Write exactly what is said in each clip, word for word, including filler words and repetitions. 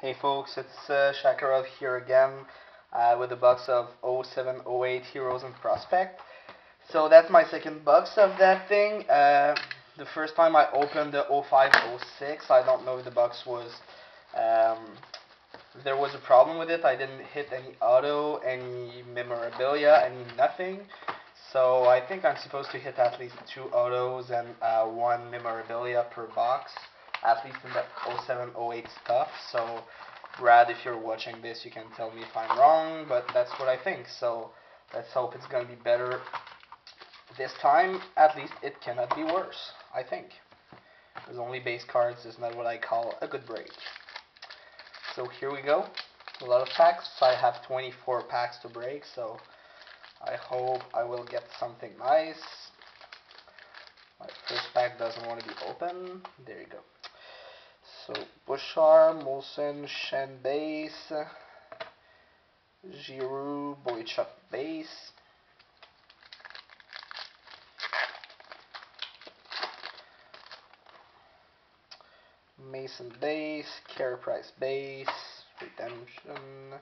Hey folks, it's uh, Shakarov here again uh, with a box of oh seven oh eight Heroes and Prospect. So that's my second box of that thing. Uh, the first time I opened the oh five oh six, I don't know if the box was, um, there was a problem with it. I didn't hit any auto, any memorabilia, any nothing. So I think I'm supposed to hit at least two autos and uh, one memorabilia per box, at least in the oh seven oh eight stuff. So Brad, if you're watching this, you can tell me if I'm wrong, but that's what I think. So let's hope it's gonna be better this time. At least it cannot be worse, I think, because only base cards is not what I call a good break. So here we go, a lot of packs. I have twenty-four packs to break, so I hope I will get something nice. My first pack doesn't want to be open. There you go. So, Bouchard, Molson, Shen base, Giroux, Boychuk base, Mason base, Carey Price base, Redemption,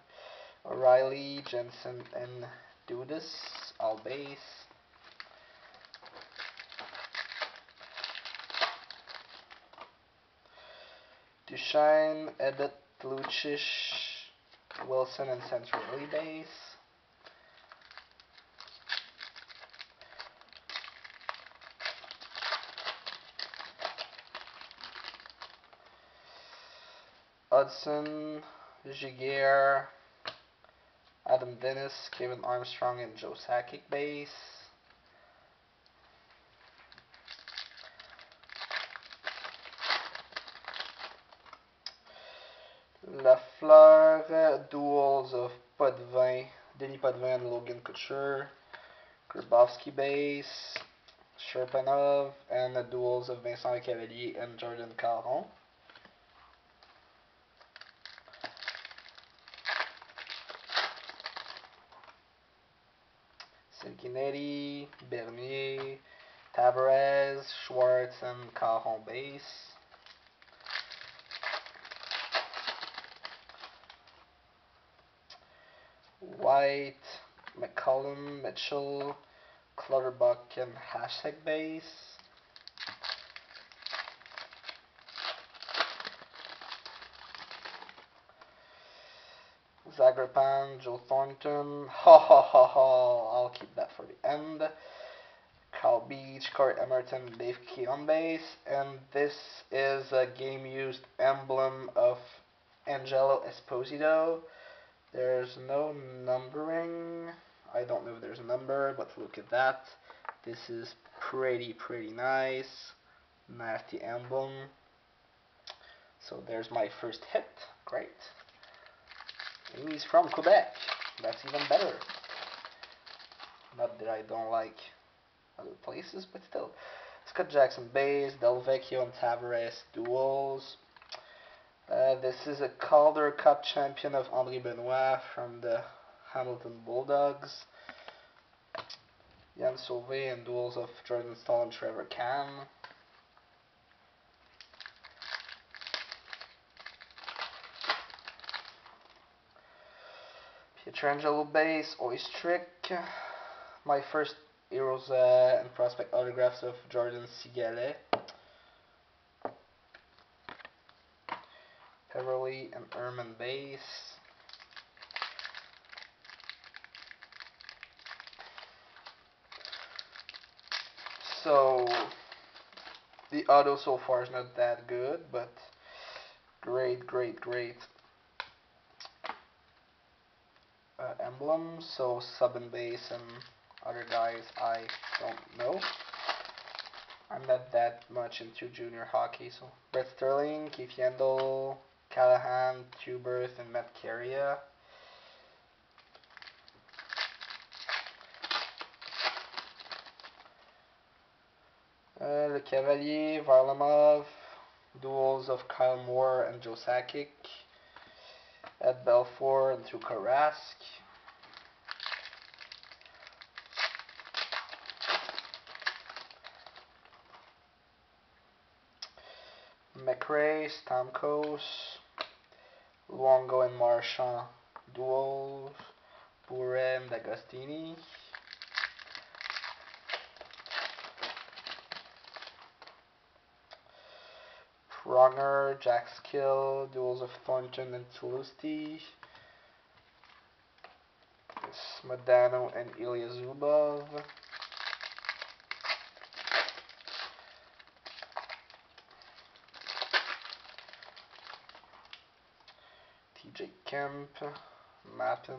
O'Reilly, Jensen, and Dudas, all base. Shine, Edith Luchish, Wilson, and Centurley base. Hudson, Jiguer, Adam Dennis, Kevin Armstrong, and Joe Sakic base. La Fleur, uh, duels of Potvin, Denis Potvin and Logan Couture, Kurbovsky base, Cherepanov, and the duels of Vincent Lecavalier and Jordan Caron. Silkinetti, Bernier, Tavares, Schwartz, and Caron base. White, McCollum, Mitchell, Clutterbuck, and hashtag base. Zagrepan, Joe Thornton. Ha ha ha ha. I'll keep that for the end. Kyle Beach, Corey Emerton, Dave Key on base. And this is a game used emblem of Angelo Esposito. There's no numbering. I don't know if there's a number, but look at that. This is pretty, pretty nice. Nasty emblem. So there's my first hit. Great. And he's from Quebec. That's even better. Not that I don't like other places, but still. Scott Jackson base, Del Vecchio and Tavares duels. Uh, this is a Calder Cup champion of André Benoit from the Hamilton Bulldogs. Yann Sauvé and duels of Jordan Staal and Trevor Cam. Pietrangelo base, Oistrick. My first Heroes uh, and Prospect autographs of Jordan Sigalet. Everly and Ehrman base. So the auto so far is not that good, but great, great, great uh, emblem. So sub and base and other guys I don't know. I'm not that much into junior hockey. So Brett Sterling, Keith Yandel, Callahan, Tuberth, and Matt Carrier. Uh, Lecavalier, Varlamov, duels of Kyle Moore and Joe Sakic, Ed Belfour and Tuukka Rask. McRae, Stamkos, Luongo and Marchand. Duels. Bure and D'Agostini. Pronger, Jack Skill, Duels of Thornton and Tlusti, Smodano and Ilya Zubov, T J Kemp, Mappin,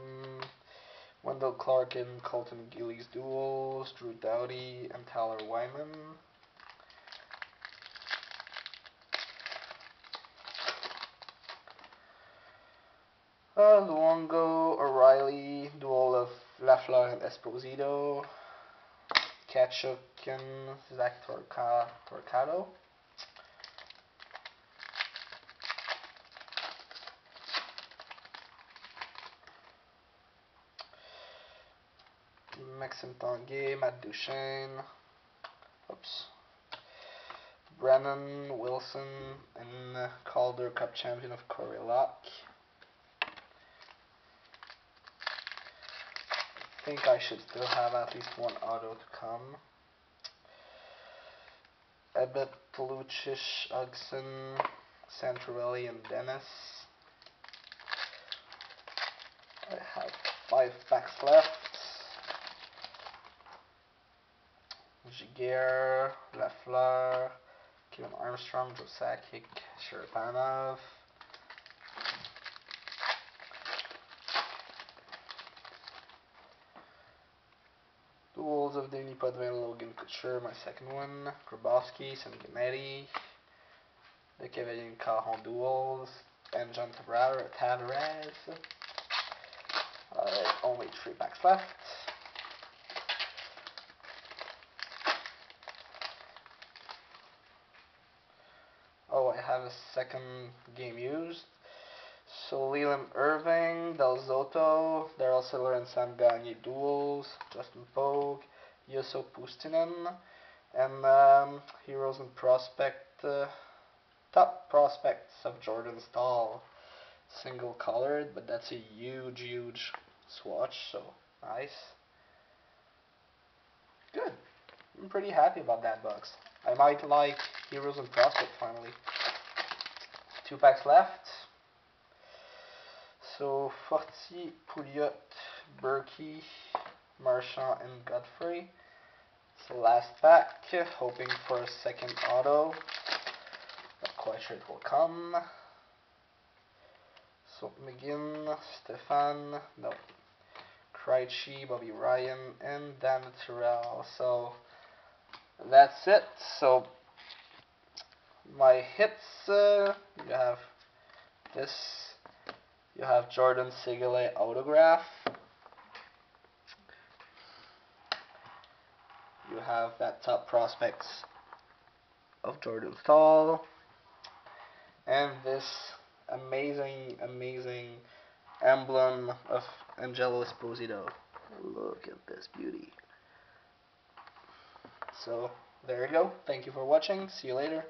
Wendell Clark and Colton Gillies Duels, Drew Doughty and Tyler Wyman. Uh, Luongo, O'Reilly, duel of La Fleur and Esposito, Kachuk and Zach Torca Torcado, Maxime Tanguay, Matt Duchesne, oops, Brennan, Wilson, and Calder Cup champion of Corey Locke. I think I should still have at least one auto to come. Edith Luchish, Hudson, Centurley, and Dennis. I have five packs left. Jiguer, La Fleur, Kevin Armstrong, Joe Sakic, Cherepanov. Duels of Denis Potvin, Logan Couture, my second one, Kurbovsky, Sanguinetti, the Lecavalier and Caron duels, and John Tavares. Alright, only three packs left. Oh, I have a second game used. So Leland Irving, Del Zotto, Daryl Siller and Sam Gagne duels, Justin Pogue, Juuso Pustinen, and um, Heroes and Prospect, uh, top prospects of Jordan Staal, single colored, but that's a huge, huge swatch, so nice. Good. I'm pretty happy about that box. I might like Heroes and Prospect finally. Two packs left. So Forti, Pouliot, Berkey, Marchand, and Godfrey. So last pack, hoping for a second auto. Not quite sure it will come. So McGinn, Stefan, no. Krejci, Bobby Ryan, and Dan Terrell. So that's it. So my hits, uh, you have this. You have Jordan Sigalet autograph. You have that top prospects of Jordan Staal. And this amazing, amazing emblem of Angelo Esposito. Look at this beauty. So, there you go. Thank you for watching. See you later.